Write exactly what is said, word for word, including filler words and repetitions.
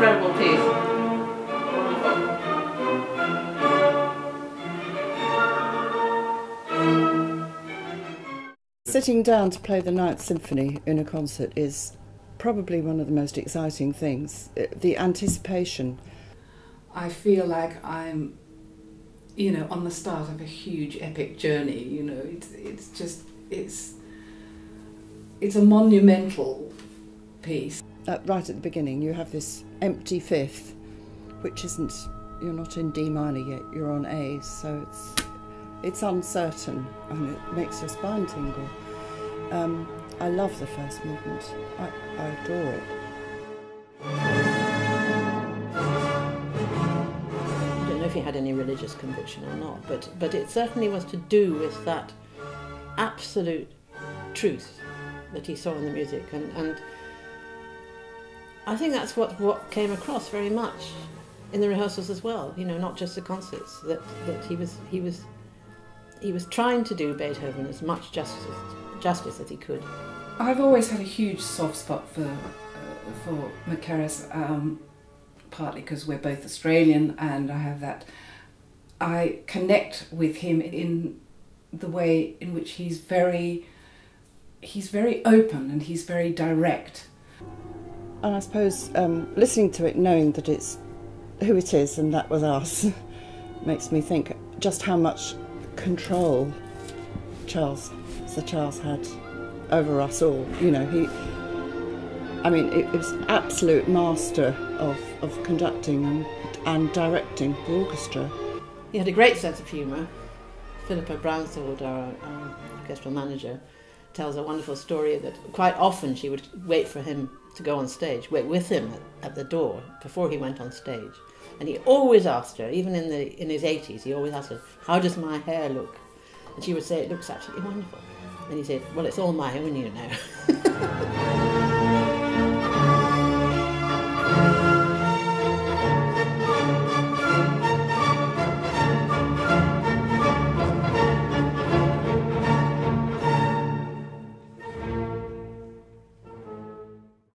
incredible piece. Sitting down to play the Ninth Symphony in a concert is probably one of the most exciting things, the anticipation. I feel like I'm, you know, on the start of a huge epic journey, you know, it's, it's just, it's, it's a monumental piece. Uh, right at the beginning you have this empty fifth, which isn't, you're not in D minor yet, you're on A, so it's, it's uncertain and it makes your spine tingle. Um, I love the first movement, I, I adore it. I don't know if he had any religious conviction or not, but, but it certainly was to do with that absolute truth that he saw in the music, and, and I think that's what, what came across very much in the rehearsals as well, you know, not just the concerts, that, that he was, he was, he was trying to do Beethoven as much justice, justice that he could. I've always had a huge soft spot for, uh, for Mackerras, um, partly because we're both Australian and I have that. I connect with him in the way in which he's very, he's very open and he's very direct. And I suppose um, listening to it, knowing that it's who it is and that was us, makes me think just how much control Charles, Sir Charles had over us all. You know, he, I mean, it, it was absolute master of, of conducting and, and directing the orchestra. He had a great sense of humour. Philippa Brownsword, our um, orchestral manager, tells a wonderful story that quite often she would wait for him to go on stage, wait with him at, at the door before he went on stage. And he always asked her, even in, the, in his eighties, he always asked her, how does my hair look? And she would say, it looks absolutely wonderful. And he said, well, it's all my own, you know.